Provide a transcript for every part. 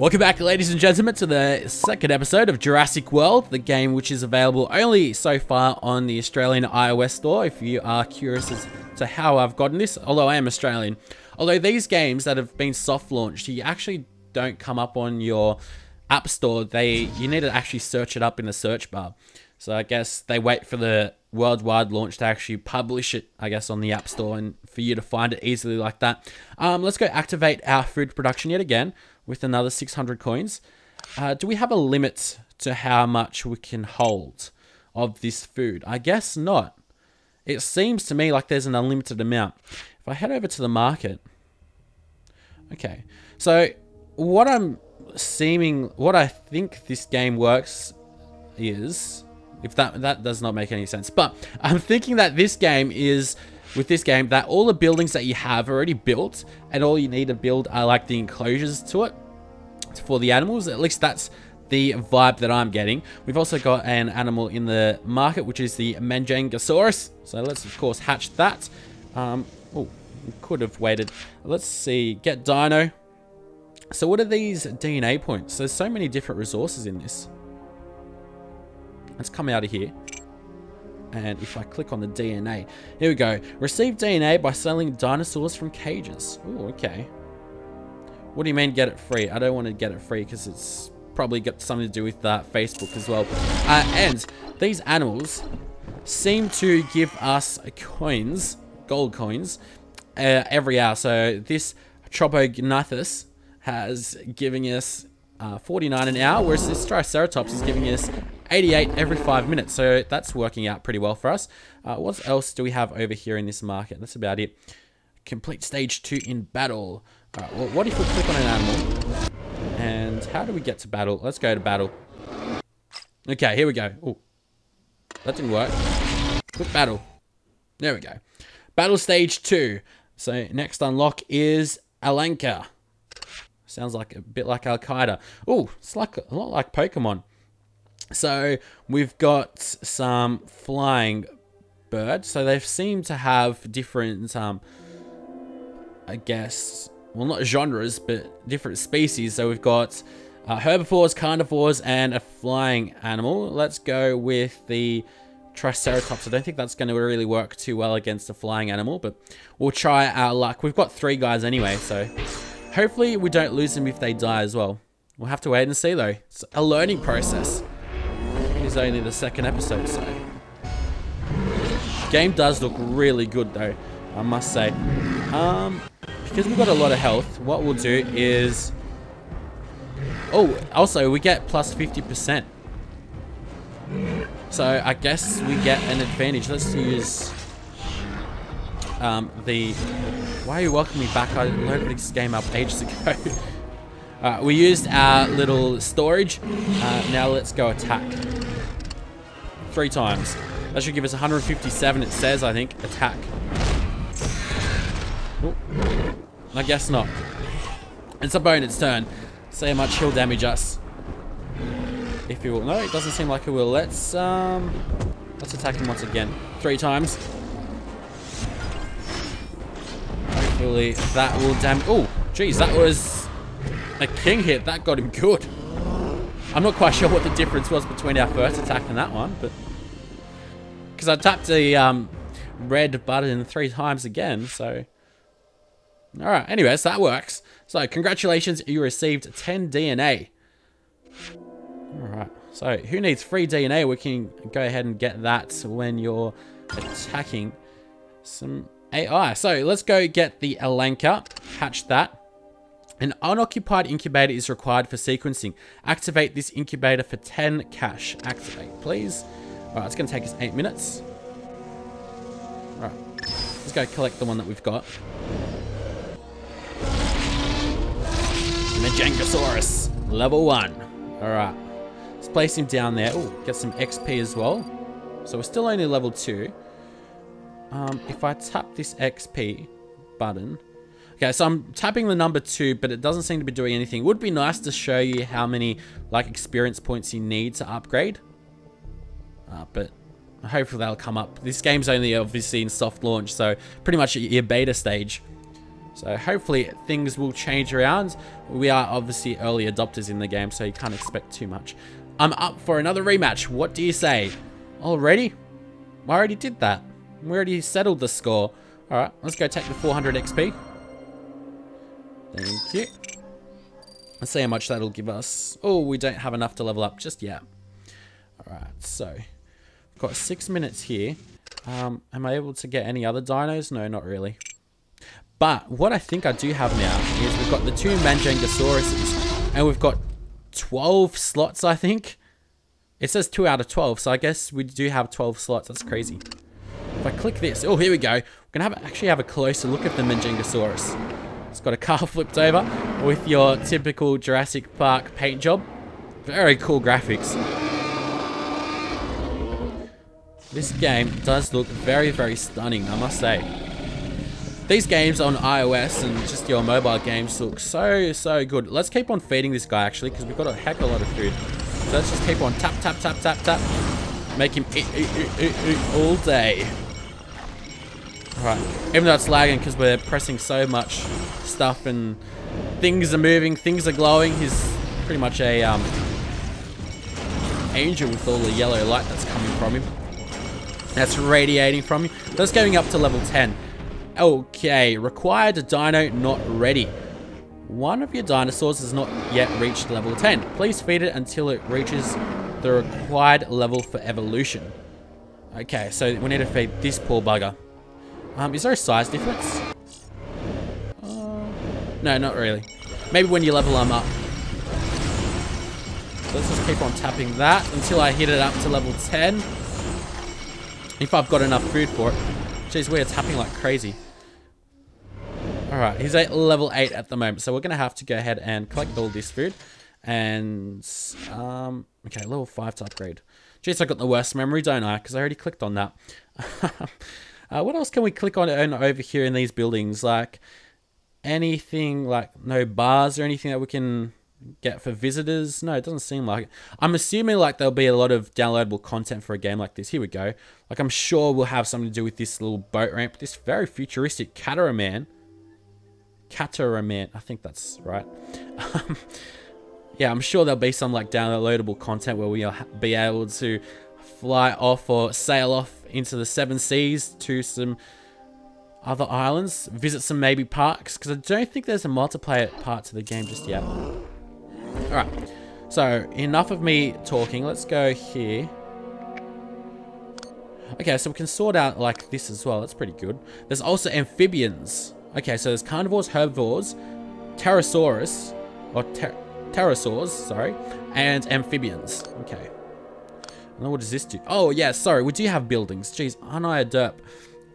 Welcome back, ladies and gentlemen, to the second episode of Jurassic World, the game which is available only so far on the Australian iOS store, if you are curious as to how I've gotten this, although I am Australian. Although these games that have been soft launched, you actually don't come up on your app store. You need to actually search it up in the search bar. So I guess they wait for the worldwide launch to actually publish it, I guess, on the app store and for you to find it easily like that. Let's go activate our food production yet again with another 600 coins. Do we have a limit to how much we can hold of this food? I guess not. It seems to me like there's an unlimited amount. If I head over to the market, okay. So what I think this game works is, if that does not make any sense, but I'm thinking that this game is, with this game, that all the buildings that you have are already built, and all you need to build are like the enclosures to it for the animals. At least that's the vibe that I'm getting. We've also got an animal in the market, which is the Majungasaurus. So let's of course hatch that. Oh, we could have waited. Let's see, get Dino. So what are these DNA points? There's so many different resources in this. Let's come out of here. And if I click on the DNA, here we go. Receive DNA by selling dinosaurs from cages. Oh, okay. What do you mean get it free? I don't want to get it free because it's probably got something to do with Facebook as well. And these animals seem to give us coins, gold coins, every hour. So this Tropognathus has given us 49 an hour, whereas this Triceratops is giving us 88 every 5 minutes. So that's working out pretty well for us. What else do we have over here in this market? That's about it. Complete stage 2 in battle. All right, well, what if we click on an animal? And how do we get to battle? Let's go to battle. Okay, here we go. Oh, that didn't work. Click battle. There we go. Battle stage 2. So next unlock is Alenka. Sounds like a bit like Al-Qaeda. Oh, it's like a lot like Pokemon. So we've got some flying birds. So they seem to have different, I guess, well, not genres, but different species. So we've got herbivores, carnivores, and a flying animal. Let's go with the Triceratops. I don't think that's going to really work too well against a flying animal, but we'll try our luck. We've got 3 guys anyway, so hopefully we don't lose them if they die as well. We'll have to wait and see, though. It's a learning process. It's only the second episode, so. Game does look really good, though, I must say. Because we've got a lot of health, what we'll do is... Oh, also, we get plus 50%. So, I guess we get an advantage. Let's use the... Why are you welcoming me back? I loaded this game up ages ago. We used our little storage. Now let's go attack. 3 times. That should give us 157, it says, I think. Attack. Ooh. I guess not. It's a bonus turn. See how much he'll damage us. If he will. No, it doesn't seem like it will. Let's attack him once again. 3 times. Hopefully that will damage. Oh, geez, that was... A king hit, that got him good. I'm not quite sure what the difference was between our first attack and that one, but... Because I tapped the red button 3 times again, so... Alright, anyways, that works. So, congratulations, you received 10 DNA. Alright, so who needs free DNA? We can go ahead and get that when you're attacking some AI. So, let's go get the Alenka, hatch that. An unoccupied incubator is required for sequencing. Activate this incubator for 10 cash. Activate, please. All right, it's going to take us 8 minutes. All right, let's go collect the one that we've got. Majungasaurus, level 1. All right, let's place him down there. Oh, get some XP as well. So we're still only level 2. If I tap this XP button... Okay, so I'm tapping the number 2, but it doesn't seem to be doing anything. Would be nice to show you how many, like, experience points you need to upgrade. But hopefully that'll come up. This game's only obviously in soft launch, so pretty much at your beta stage. So hopefully things will change around. We are obviously early adopters in the game, so you can't expect too much. I'm up for another rematch. What do you say? Already? I already did that. We already settled the score. Alright, let's go take the 400 XP. Thank you. Let's see how much that'll give us. Oh, we don't have enough to level up just yet. Alright, so we've got 6 minutes here. Am I able to get any other dinos? No, not really. But what I think I do have now is we've got the 2 Majungasauruses, and we've got 12 slots, I think. It says 2 out of 12, so I guess we do have 12 slots. That's crazy. If I click this, oh, here we go. We're gonna actually have a closer look at the Majungasaurus. It's got a car flipped over with your typical Jurassic Park paint job. Very cool graphics. This game does look very, very stunning, I must say. These games on iOS and just your mobile games look so, so good. Let's keep on feeding this guy, actually, because we've got a heck of a lot of food. So let's just keep on tap, tap, tap, tap, tap. Make him eat all day. Alright, even though it's lagging because we're pressing so much stuff and things are moving, things are glowing. He's pretty much a angel with all the yellow light that's coming from him. That's radiating from you. That's going up to level 10. Okay, required a dino not ready. One of your dinosaurs has not yet reached level 10. Please feed it until it reaches the required level for evolution. Okay, so we need to feed this poor bugger. Is there a size difference? No, not really. Maybe when you level them up. So let's just keep on tapping that until I hit it up to level 10. If I've got enough food for it. Jeez, we're tapping like crazy. Alright, he's at level 8 at the moment. So we're going to have to go ahead and collect all this food. And, okay, level 5 to upgrade. Jeez, I got the worst memory, don't I? Because I already clicked on that. What else can we click on over here in these buildings? Like, anything, like, no bars or anything that we can get for visitors? No, it doesn't seem like it. I'm assuming like there'll be a lot of downloadable content for a game like this. Here we go. Like, I'm sure we'll have something to do with this little boat ramp, this very futuristic catamaran. Catamaran, I think that's right. Yeah, I'm sure there'll be some like downloadable content where we'll be able to fly off or sail off into the seven seas to some other islands, visit some maybe parks, because I don't think there's a multiplayer part to the game just yet. Alright, so enough of me talking. Let's go here. Okay, so we can sort out like this as well. That's pretty good. There's also amphibians. Okay, so there's carnivores, herbivores, pterosaurs, or pterosaurs, sorry, and amphibians. Okay. And what does this do? Oh, yeah, sorry. We do have buildings. Jeez, aren't I a derp?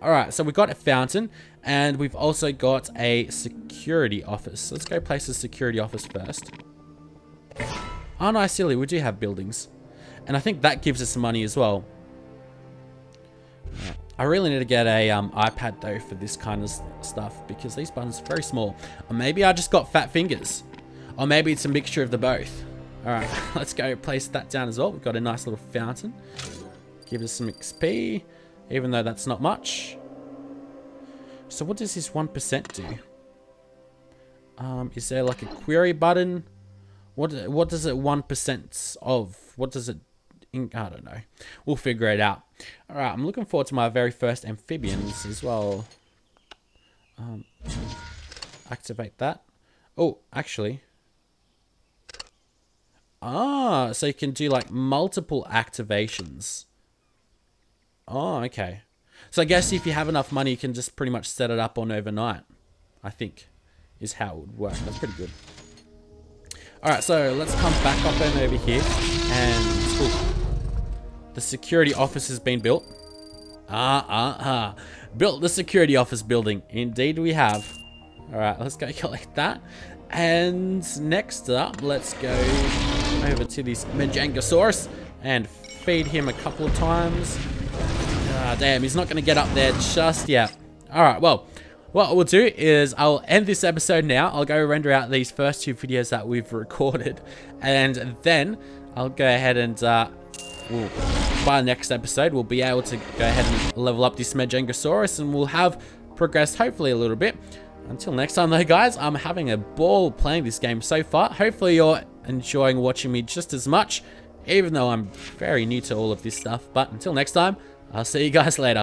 Alright, so we've got a fountain, and we've also got a security office. Let's go place the security office first. Oh, no, silly. We do have buildings. And I think that gives us money as well. I really need to get a iPad, though, for this kind of stuff. Because these buttons are very small. Or maybe I just got fat fingers. Or maybe it's a mixture of the both. Alright, let's go place that down as well. We've got a nice little fountain. Give us some XP. Even though that's not much. So what does this 1% do? Is there like a query button? What does it 1% of? What does it... I don't know. We'll figure it out. Alright, I'm looking forward to my very first amphibians as well. Activate that. Oh, actually. Ah, so you can do like multiple activations. Oh, okay. So I guess if you have enough money, you can just pretty much set it up on overnight, I think, is how it would work. That's pretty good. Alright, so let's come back up and over here, and the security office has been built. Built the security office building. Indeed we have. Alright, let's go collect that. And next up, let's go over to this Majungasaurus and feed him a couple of times. Ah, damn, he's not going to get up there just yet. Alright, well... what we'll do is I'll end this episode now. I'll go render out these first 2 videos that we've recorded. And then I'll go ahead and, by the next episode, we'll be able to go ahead and level up this Majungasaurus. And we'll have progressed, hopefully, a little bit. Until next time though, guys, I'm having a ball playing this game so far. Hopefully you're enjoying watching me just as much, even though I'm very new to all of this stuff. But until next time, I'll see you guys later.